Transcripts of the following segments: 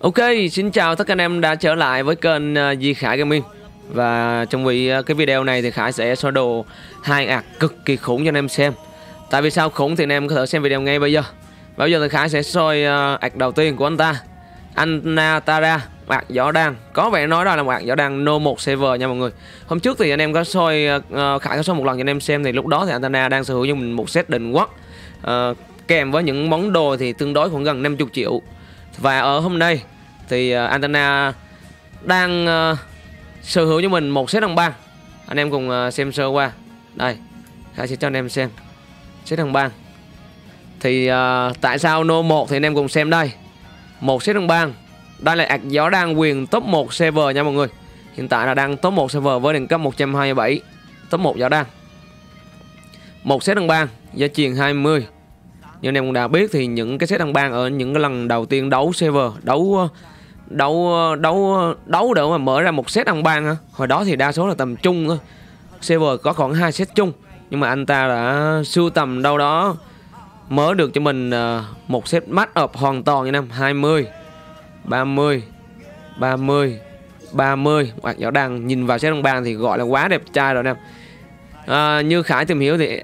Ok, xin chào tất cả anh em đã trở lại với kênh Di Khải Gaming. Và trong cái video này thì Khải sẽ soi đồ hai ạc cực kỳ khủng cho anh em xem. Tại vì sao khủng thì anh em có thể xem video ngay bây giờ. Và bây giờ thì Khải sẽ soi ạc đầu tiên của anh ta, Anna Tada, ạc Võ Đang. Có vẻ nói đó là một ạc Võ Đang No 1 server nha mọi người. Hôm trước thì anh em có soi, Khải có soi một lần cho anh em xem. Thì lúc đó thì Anna đang sở hữu cho mình một set đỉnh quốc, kèm với những món đồ thì tương đối khoảng gần 50 triệu. Và ở hôm nay thì Anna đang sở hữu cho mình một set đồng bang. Anh em cùng xem sơ qua. Đây, Khải sẽ cho anh em xem set đồng bang. Thì tại sao No 1 thì anh em cùng xem đây. Một set đồng bang. Đây là ạc Võ Đang quyền top 1 server nha mọi người. Hiện tại là đang top 1 server với đẳng cấp 127. Top 1 Võ Đang. Một set đồng bang, giá truyền 20. Như anh em cũng đã biết thì những cái set đăng bang ở những cái lần đầu tiên đấu server, đấu để mà mở ra một set đăng bang hả? Hồi đó thì đa số là tầm trung thôi. Server có khoảng 2 set chung, nhưng mà anh ta đã sưu tầm đâu đó mở được cho mình một set match up hoàn toàn như năm 20, 30, 30, 30. Hoặc Võ Đang nhìn vào set đăng bang thì gọi là quá đẹp trai rồi anh em. Như Khải tìm hiểu thì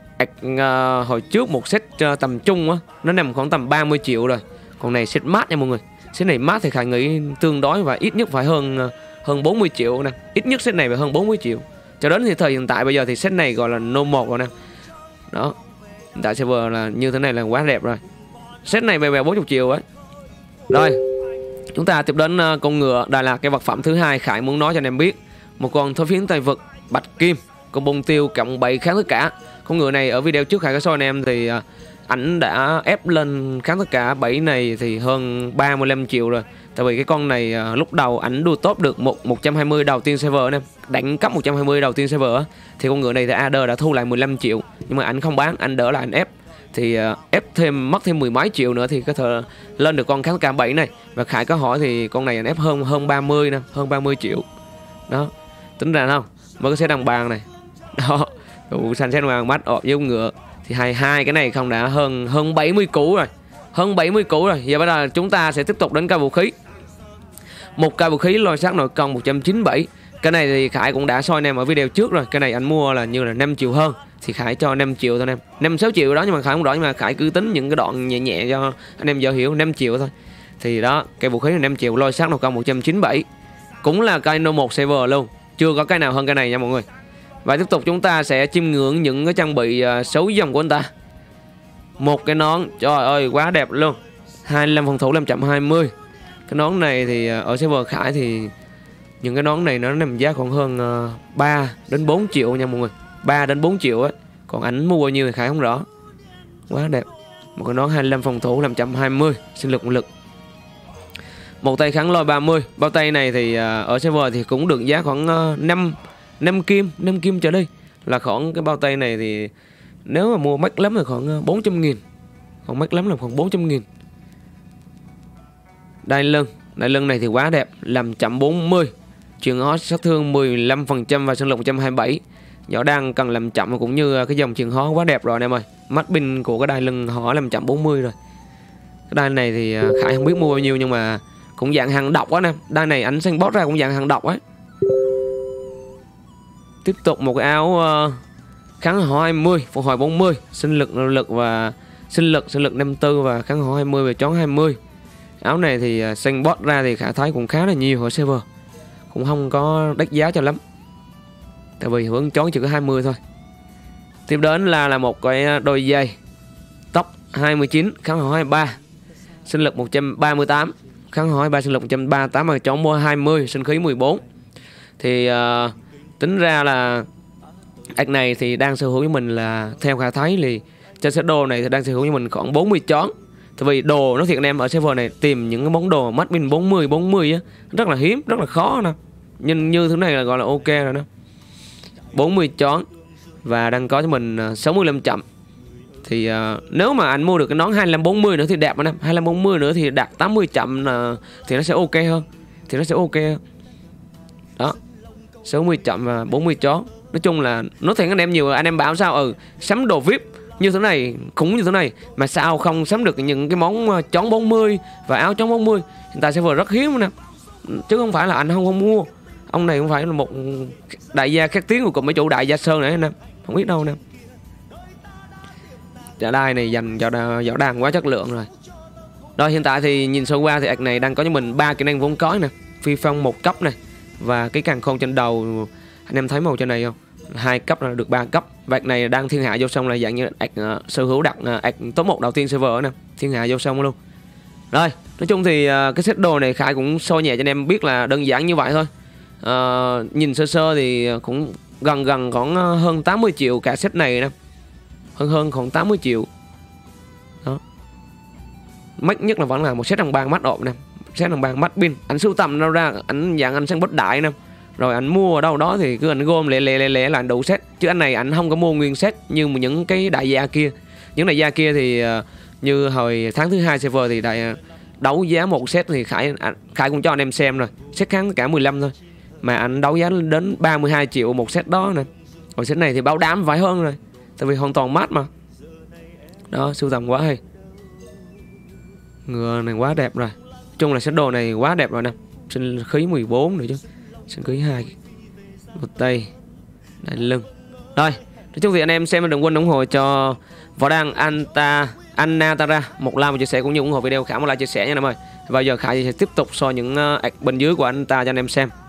hồi trước một set tầm trung á, nó nằm khoảng tầm 30 triệu rồi. Còn này set mát nha mọi người. Set này mát thì Khải nghĩ tương đối và ít nhất phải hơn 40 triệu nè. Ít nhất set này phải hơn 40 triệu. Cho đến thì thời hiện tại bây giờ thì set này gọi là No 1 rồi nè. Đó. Hiện tại server là như thế này là quá đẹp rồi. Set này về 40 triệu ấy. Rồi. Chúng ta tiếp đến con ngựa. Đây là cái vật phẩm thứ hai Khải muốn nói cho anh em biết. Một con thối phiến Tây vực bạch kim. Con bông tiêu cộng 7 kháng tất cả. Con ngựa này ở video trước Khải có soi anh em thì ảnh đã ép lên kháng tất cả 7 này thì hơn 35 triệu rồi. Tại vì cái con này lúc đầu ảnh đua top được 120 đầu tiên server anh em. Đẳng cấp 120 đầu tiên server thì con ngựa này thì AD đã thu lại 15 triệu. Nhưng mà ảnh không bán, ảnh đỡ lại ảnh ép. Thì ép thêm mất thêm mười mấy triệu nữa thì có thể lên được con kháng tất cả 7 này. Và Khải có hỏi thì con này ảnh ép hơn 30 nè, hơn 30 triệu. Đó. Tính ra không? Mới có xe đăng bàn này. Đó, sàn xe hoàng mắt ọp với ngựa thì hai cái này không đã hơn 70 củ rồi. Hơn 70 củ rồi. Giờ bây giờ chúng ta sẽ tiếp tục đến cây vũ khí. Một cây vũ khí lôi sát nội công 197. Cái này thì Khải cũng đã soi anh em ở video trước rồi. Cái này anh mua là như là 5 triệu hơn thì Khải cho 5 triệu thôi anh em. 5-6 triệu đó nhưng mà Khải không rõ, nhưng mà Khải cứ tính những cái đoạn nhẹ nhẹ cho anh em dễ hiểu, 5 triệu thôi. Thì đó, cây vũ khí là 5 triệu lôi sát nội công 197. Cũng là cây No 1 server luôn. Chưa có cái nào hơn cái này nha mọi người. Và tiếp tục chúng ta sẽ chiêm ngưỡng những cái trang bị xấu dòng của anh ta. Một cái nón, trời ơi quá đẹp luôn. 25 phòng thủ 520. Cái nón này thì ở server Khải thì những cái nón này nó nằm giá khoảng hơn 3 đến 4 triệu nha mọi người. 3 đến 4 triệu ấy. Còn ảnh mua bao nhiêu thì Khải không rõ. Quá đẹp. Một cái nón 25 phòng thủ 520, sinh lực lực. Một tay kháng lôi 30. Bao tay này thì ở server thì cũng được giá khoảng 5 kim trở đi. Là khoảng cái bao tay này thì nếu mà mua mắc lắm là khoảng 400.000. Còn mắc lắm là khoảng 400.000. Đai lưng này thì quá đẹp. Làm chậm 40. Trường hót sát thương 15% và sinh lực 127. Võ Đang cần làm chậm cũng như cái dòng trường hót quá đẹp rồi anh em ơi. Mắt pin của cái đai lưng họ làm chậm 40 rồi. Cái đai này thì Khải không biết mua bao nhiêu nhưng mà cũng dạng hàng độc quá nè. Đai này ảnh sang bót ra cũng dạng hàng độc ấy. Tiếp tục một cái áo kháng hỏa 20, phục hồi 40, sinh lực 54 và kháng hỏa 20 và chón 20. Áo này thì xanh bot ra thì Khả thái cũng khá là nhiều ở server. Cũng không có đắt giá cho lắm. Tại vì hướng chón chỉ có 20 thôi. Tiếp đến là một cái đôi giày tóc 29, kháng hỏa 23, sinh lực 138, kháng hỏa 23, sinh lực 138 và chón 20, sinh khí 14. Thì tính ra là ạc này thì đang sở hữu với mình là theo Khả thấy thì trên set đồ này thì đang sở hữu với mình khoảng 40 chón. Tại vì đồ nó thiệt anh em ở server này tìm những cái món đồ mắt pin 40 á rất là hiếm, rất là khó nè. Nhưng như thứ này là gọi là ok rồi đó. 40 chón và đang có cho mình 65 chậm. Thì nếu mà anh mua được cái nón 2540 nữa thì đẹp anh em. 2540 nữa thì đạt 80 chậm là thì nó sẽ ok hơn. Thì nó sẽ ok hơn. Đó. 60 chậm và 40 chó. Nói chung là nói thiệt anh em nhiều anh em bảo sao sắm đồ VIP như thế này, cũng như thế này mà sao không sắm được những cái món trón 40 và áo trón 40. Hiện tại server rất hiếm nè, chứ không phải là anh không mua. Ông này cũng phải là một đại gia khét tiếng của cùng mấy chủ đại gia Sơn này nè, không biết đâu nè. Trả đai này dành cho Võ Đang quá chất lượng rồi. Rồi hiện tại thì nhìn sơ qua thì ạc này đang có cho mình 3 kỹ năng vốn có nè, phi phong 1 cấp này và cái càng khôn trên đầu. Anh em thấy màu trên này không? 2 cấp là được 3 cấp. Vạc này đang thiên hạ vô sông là dạng như ạc sở hữu đặt ạc top 1 đầu tiên server nè, thiên hạ vô sông luôn. Rồi, nói chung thì cái set đồ này Khải cũng show nhẹ cho anh em biết là đơn giản như vậy thôi. Nhìn sơ sơ thì cũng gần khoảng hơn 80 triệu cả set này nè. Hơn khoảng 80 triệu. Đó. Mắc nhất là vẫn là một set đồng bàn mắt ộp nè, set đồng bàn mắt pin. Anh sưu tầm đâu ra, anh dạng anh sang bất đại nè. Rồi anh mua ở đâu đó thì cứ anh gom lẻ là anh đủ set. Chứ anh này anh không có mua nguyên set như những cái đại gia kia. Những đại gia kia thì như hồi tháng thứ 2 server thì đấu giá một set thì Khải cũng cho anh em xem rồi, set kháng cả 15 thôi mà anh đấu giá đến 32 triệu một set đó nè. Còn set này thì báo đám phải hơn rồi, tại vì hoàn toàn mát mà. Đó, sưu tầm quá hay. Ngựa này quá đẹp rồi. Nói chung là set đồ này quá đẹp rồi nè. Sinh khí 14 nữa chứ. Sinh khí 2. Một tay đại lưng. Rồi, nói chung thì anh em xem đừng quên ủng hộ cho Võ Đang, Anna Tada một like, một chia sẻ cũng như ủng hộ video Khải một like chia sẻ nha anh em ơi. Và giờ Khải sẽ tiếp tục so những bình dưới của anh ta cho anh em xem.